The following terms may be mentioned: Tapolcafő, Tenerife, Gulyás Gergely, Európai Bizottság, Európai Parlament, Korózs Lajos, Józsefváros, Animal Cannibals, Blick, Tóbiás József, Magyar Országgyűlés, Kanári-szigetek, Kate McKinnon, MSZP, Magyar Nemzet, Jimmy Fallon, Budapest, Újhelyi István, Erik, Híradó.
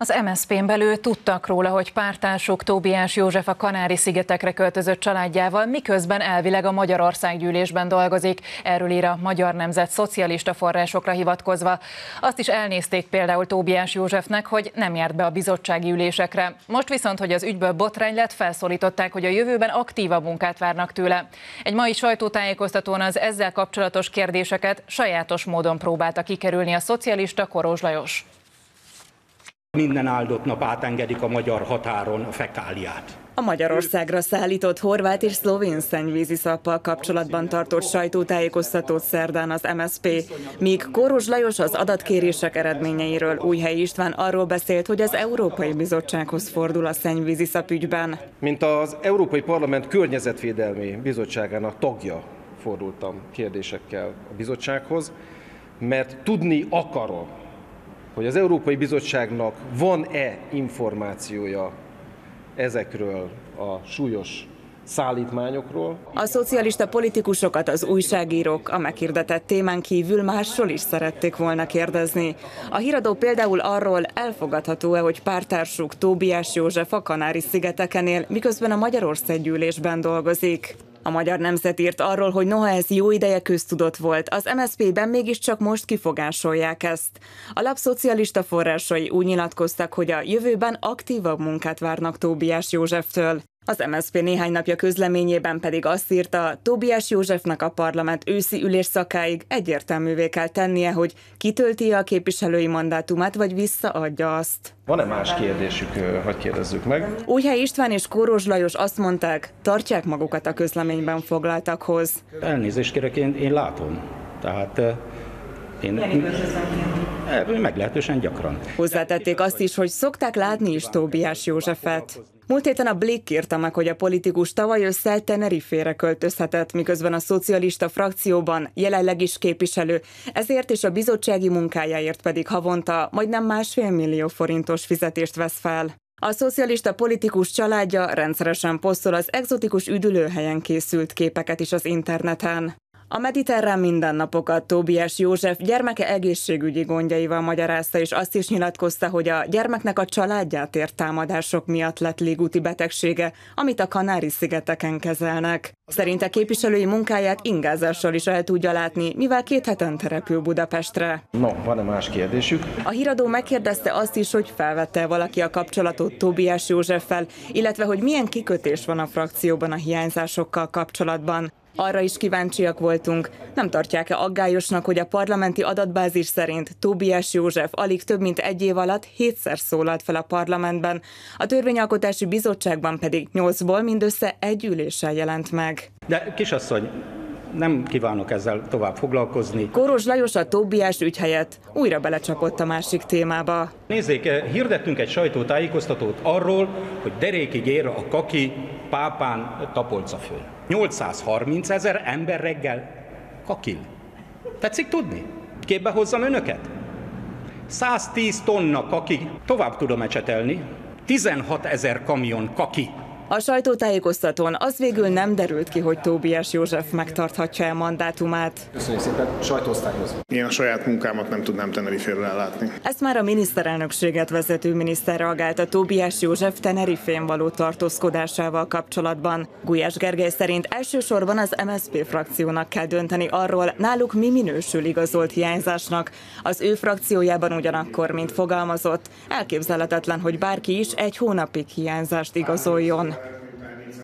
Az MSZP-n belül tudtak róla, hogy pártársuk Tóbiás József a Kanári-szigetekre költözött családjával, miközben elvileg a Magyar Országgyűlésben dolgozik. Erről ír a Magyar Nemzet szocialista forrásokra hivatkozva. Azt is elnézték például Tóbiás Józsefnek, hogy nem járt be a bizottsági ülésekre. Most viszont, hogy az ügyből botrány lett, felszólították, hogy a jövőben aktívabb munkát várnak tőle. Egy mai sajtótájékoztatón az ezzel kapcsolatos kérdéseket sajátos módon próbálta kikerülni a szocialista Korózs Lajos. Minden áldott nap átengedik a magyar határon a fekáliát. A Magyarországra szállított horvát és szlovén szennyvíziszappal kapcsolatban tartott sajtótájékoztatót szerdán az MSZP, míg Korózs Lajos az adatkérések eredményeiről, Újhelyi István arról beszélt, hogy az Európai Bizottsághoz fordul a szennyvíziszap ügyben. Mint az Európai Parlament Környezetvédelmi Bizottságának tagja fordultam kérdésekkel a bizottsághoz, mert tudni akarom, hogy az Európai Bizottságnak van-e információja ezekről a súlyos szállítmányokról. A szocialista politikusokat az újságírók a meghirdetett témán kívül másról is szerették volna kérdezni. A híradó például arról, elfogadható-e, hogy pártársuk Tóbiás József a Kanári-szigeteken él, miközben a Magyar Országgyűlésben dolgozik. A Magyar Nemzet írt arról, hogy noha ez jó ideje köztudott volt, az MSZP-ben mégiscsak most kifogásolják ezt. A lap szocialista forrásai úgy nyilatkoztak, hogy a jövőben aktívabb munkát várnak Tóbiás Józseftől. Az MSZP néhány napja közleményében pedig azt írta, Tóbiás Józsefnek a parlament őszi ülésszakáig egyértelművé kell tennie, hogy kitölti a képviselői mandátumát, vagy visszaadja azt. Van-e más kérdésük, hogy kérdezzük meg? Újhelyi István és Korózs Lajos azt mondták, tartják magukat a közleményben foglaltakhoz. Elnézést kérek, én látom. Tehát... meglehetősen gyakran. Hozzátették azt is, hogy szokták látni is Tóbiás Józsefet. Múlt héten a Blick írta meg, hogy a politikus tavaly ősszel Tenerifére költözhetett, miközben a szocialista frakcióban jelenleg is képviselő, ezért és a bizottsági munkájáért pedig havonta majdnem 1,5 millió forintos fizetést vesz fel. A szocialista politikus családja rendszeresen posztol az egzotikus üdülőhelyen készült képeket is az interneten. A mediterrán mindennapokat Tóbiás József gyermeke egészségügyi gondjaival magyarázta, és azt is nyilatkozta, hogy a gyermeknek a családját ért támadások miatt lett légúti betegsége, amit a Kanári-szigeteken kezelnek. Szerinte képviselői munkáját ingázással is el tudja látni, mivel 2 hetente repül Budapestre. No, van-e más kérdésük? A híradó megkérdezte azt is, hogy felvette valaki a kapcsolatot Tóbiás Józseffel, illetve hogy milyen kikötés van a frakcióban a hiányzásokkal kapcsolatban. Arra is kíváncsiak voltunk, nem tartják-e aggályosnak, hogy a parlamenti adatbázis szerint Tóbiás József alig több mint 1 év alatt 7-szer szólalt fel a parlamentben, a Törvényalkotási Bizottságban pedig 8-ból mindössze 1 üléssel jelent meg. De kisasszony, nem kívánok ezzel tovább foglalkozni. Korózs Lajos a Tóbiás ügy helyett újra belecsapott a másik témába. Nézzék, hirdettünk egy sajtótájékoztatót arról, hogy derékig ér a kaki pápán tapolcafőn. 830 000 ember reggel kakil. Tetszik tudni? Képbe hozzam önöket? 110 tonna kaki. Tovább tudom ecsetelni. 16 000 kamion kaki. A sajtótájékoztatón az végül nem derült ki, hogy Tóbiás József megtarthatja a mandátumát. Köszönjük szépen, sajtóosztályhoz. Én a saját munkámat nem tudnám Teneriféről ellátni. Ezt már a miniszterelnökséget vezető miniszter reagált a Tóbiás József Tenerifén való tartózkodásával kapcsolatban. Gulyás Gergely szerint elsősorban az MSZP frakciónak kell dönteni arról, náluk mi minősül igazolt hiányzásnak. Az ő frakciójában ugyanakkor, mint fogalmazott, elképzelhetetlen, hogy bárki is 1 hónapig hiányzást igazoljon.